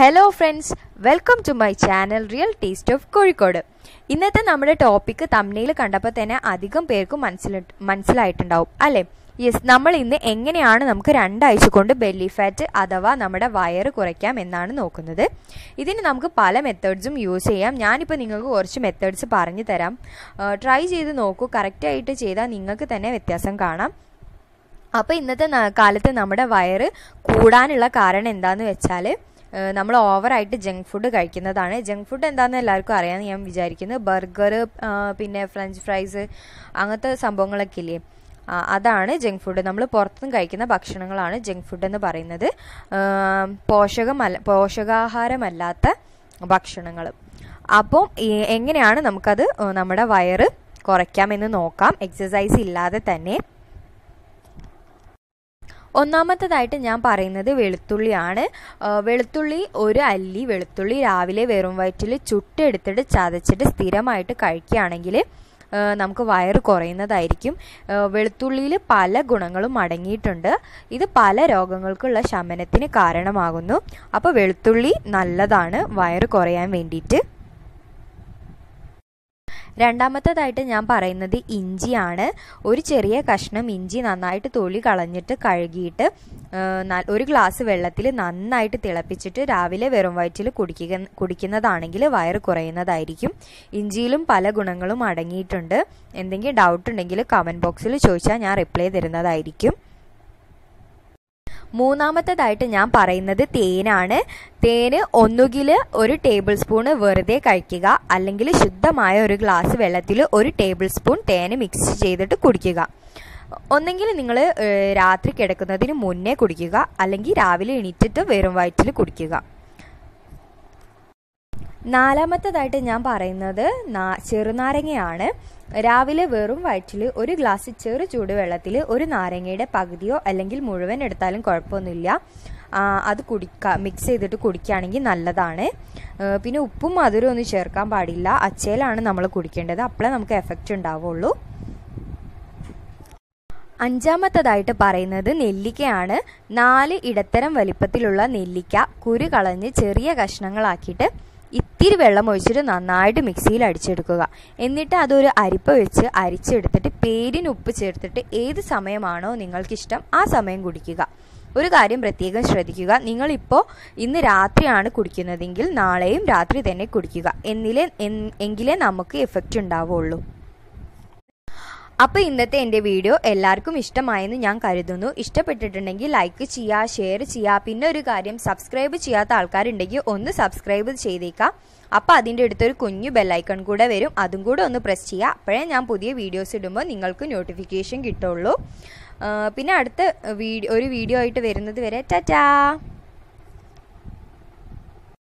Hello friends, welcome to my channel Real Taste of Kozhikode. ഇന്നത്തെ നമ്മുടെ topic thumbnail കണ്ടപ്പോൾ തന്നെ അധികം പേർക്ക് മനസ്സിലായിട്ടുണ്ടാവും അല്ലേ? യെസ്, നമ്മൾ ഇന്ന് എങ്ങനെയാണ് നമുക്ക് രണ്ടാഴ്ച കൊണ്ട് ബെല്ലി ഫാറ്റ് അഥവാ നമ്മുടെ വയറ് കുറയ്ക്കാം എന്നാണ് നോക്കുന്നത്. ഇതിന് നമുക്ക് പല മെത്തേഡ്സും യൂസ് ചെയ്യാം. ഞാനിപ്പോൾ നിങ്ങൾക്ക് കുറച്ച് മെത്തേഡ്സ് പറഞ്ഞു തരാം. ട്രൈ ചെയ്ത് നോക്കൂ. കറക്റ്റായിട്ട് ചെയ്താൽ നിങ്ങൾക്ക് തന്നെ വ്യത്യാസം കാണാം. അപ്പോൾ ഇന്നത്തെ കാലത്ത് നമ്മുടെ വയറ് കൂടാനുള്ള കാരണം എന്താണെന്ന് വെച്ചാൽ നമ്മൾ ഓവറായിട്ട് ജങ്ക് ഫുഡ് കഴിക്കുന്നതാണ്. ജങ്ക് ഫുഡ് എന്താണെന്ന് എല്ലാവർക്കും അറിയാമെന്ന് ഞാൻ വിചാരിക്കുന്നത്. ബർഗർ, പിന്നെ ഫ്രഞ്ച് ഫ്രൈസ്, അങ്ങനത്തെ സംഭവങ്ങളൊക്കെ ഇല്ലേ, അതാണ് ജങ്ക് ഫുഡ്. നമ്മൾ പുറത്തുനിന്ന് കഴിക്കുന്ന ഭക്ഷണങ്ങളാണ് ജങ്ക് ഫുഡ് എന്ന് പറയുന്നത്. പോഷകാഹാരമല്ലാത്ത ഭക്ഷണങ്ങൾ. അപ്പം എങ്ങനെയാണ് നമുക്കത് നമ്മുടെ വയറ് കുറയ്ക്കാമെന്ന് നോക്കാം, എക്സസൈസ് ഇല്ലാതെ തന്നെ. ഒന്നാമത്തേതായിട്ട് ഞാൻ പറയുന്നത് വെളുത്തുള്ളിയാണ്. വെളുത്തുള്ളി, ഒരു അല്ലി വെളുത്തുള്ളി രാവിലെ വെറും വയറ്റിൽ ചുട്ടെടുത്തിട്ട് ചതച്ചിട്ട് സ്ഥിരമായിട്ട് കഴിക്കുകയാണെങ്കിൽ നമുക്ക് വയറ് കുറയുന്നതായിരിക്കും. വെളുത്തുള്ളിയിൽ പല ഗുണങ്ങളും അടങ്ങിയിട്ടുണ്ട്. ഇത് പല രോഗങ്ങൾക്കുള്ള ശമനത്തിന് കാരണമാകുന്നു. അപ്പോൾ വെളുത്തുള്ളി നല്ലതാണ് വയറ് കുറയാൻ വേണ്ടിയിട്ട്. രണ്ടാമത്തേതായിട്ട് ഞാൻ പറയുന്നത് ഇഞ്ചിയാണ്. ഒരു ചെറിയ കഷ്ണം ഇഞ്ചി നന്നായിട്ട് തൊലി കളഞ്ഞിട്ട് കഴുകിയിട്ട് ഒരു ഗ്ലാസ് വെള്ളത്തിൽ നന്നായിട്ട് തിളപ്പിച്ചിട്ട് രാവിലെ വെറും വയറ്റിൽ കുടിക്കുന്നതാണെങ്കിൽ വയറ് കുറയുന്നതായിരിക്കും. ഇഞ്ചിയിലും പല ഗുണങ്ങളും അടങ്ങിയിട്ടുണ്ട്. എന്തെങ്കിലും ഡൗട്ട് ഉണ്ടെങ്കിൽ കമൻറ്റ് ബോക്സിൽ ചോദിച്ചാൽ ഞാൻ റിപ്ലൈ തരുന്നതായിരിക്കും. മൂന്നാമത്തേതായിട്ട് ഞാൻ പറയുന്നത് തേനാണ്. തേന് ഒന്നുകിൽ ഒരു ടേബിൾ സ്പൂണ് വെറുതെ കഴിക്കുക, അല്ലെങ്കിൽ ശുദ്ധമായ ഒരു ഗ്ലാസ് വെള്ളത്തിൽ ഒരു ടേബിൾ സ്പൂൺ തേന് മിക്സ് ചെയ്തിട്ട് കുടിക്കുക. ഒന്നെങ്കിൽ നിങ്ങൾ രാത്രി കിടക്കുന്നതിന് മുന്നേ കുടിക്കുക, അല്ലെങ്കിൽ രാവിലെ എണീറ്റിട്ട് വെറും വയറ്റിൽ കുടിക്കുക. നാലാമത്തേതായിട്ട് ഞാൻ പറയുന്നത് ചെറുനാരങ്ങയാണ്. രാവിലെ വെറും വയറ്റിൽ ഒരു ഗ്ലാസ് ചെറു ചൂടുവെള്ളത്തിൽ ഒരു നാരങ്ങയുടെ പകുതിയോ അല്ലെങ്കിൽ മുഴുവൻ എടുത്താലും കുഴപ്പമൊന്നുമില്ല. അത് മിക്സ് ചെയ്തിട്ട് കുടിക്കുകയാണെങ്കിൽ നല്ലതാണ്. പിന്നെ ഉപ്പും മധുരവും ഒന്നും ചേർക്കാൻ പാടില്ല. അച്ചയിലാണ് നമ്മൾ കുടിക്കേണ്ടത്, അപ്പോഴേ നമുക്ക് എഫക്റ്റ് ഉണ്ടാവുള്ളൂ. അഞ്ചാമത്തേതായിട്ട് പറയുന്നത് നെല്ലിക്കയാണ്. 4 ഇടത്തരം വലിപ്പത്തിലുള്ള നെല്ലിക്ക കുരു കളഞ്ഞ് ചെറിയ കഷ്ണങ്ങളാക്കിയിട്ട് ഇത്തിരി വെള്ളം ഒഴിച്ചിട്ട് നന്നായിട്ട് മിക്സിയിൽ അടിച്ചെടുക്കുക. എന്നിട്ട് അതൊരു അരിപ്പ വെച്ച് അരിച്ചെടുത്തിട്ട് പേരിന് ഉപ്പ് ചേർത്തിട്ട് ഏത് സമയമാണോ നിങ്ങൾക്കിഷ്ടം ആ സമയം കുടിക്കുക. ഒരു കാര്യം പ്രത്യേകം ശ്രദ്ധിക്കുക, നിങ്ങളിപ്പോൾ ഇന്ന് രാത്രിയാണ് കുടിക്കുന്നതെങ്കിൽ നാളെയും രാത്രി തന്നെ കുടിക്കുക. എങ്കിലേ നമുക്ക് എഫക്റ്റ് ഉണ്ടാവുള്ളൂ. അപ്പോൾ ഇന്നത്തെ എൻ്റെ വീഡിയോ എല്ലാവർക്കും ഇഷ്ടമായെന്ന് ഞാൻ കരുതുന്നു. ഇഷ്ടപ്പെട്ടിട്ടുണ്ടെങ്കിൽ ലൈക്ക് ചെയ്യുക, ഷെയർ ചെയ്യുക. പിന്നെ ഒരു കാര്യം, സബ്സ്ക്രൈബ് ചെയ്യാത്ത ആൾക്കാരുണ്ടെങ്കിൽ ഒന്ന് സബ്സ്ക്രൈബ് ചെയ്തേക്കാം. അപ്പോൾ അതിൻ്റെ അടുത്തൊരു കുഞ്ഞു ബെല്ലൈക്കൺ കൂടെ വരും, അതും കൂടെ ഒന്ന് പ്രസ് ചെയ്യുക. അപ്പോഴേ ഞാൻ പുതിയ വീഡിയോസ് ഇടുമ്പോൾ നിങ്ങൾക്ക് നോട്ടിഫിക്കേഷൻ കിട്ടുള്ളൂ. പിന്നെ അടുത്ത ഒരു വീഡിയോ ആയിട്ട് വരുന്നത് വരെ ടാറ്റാ.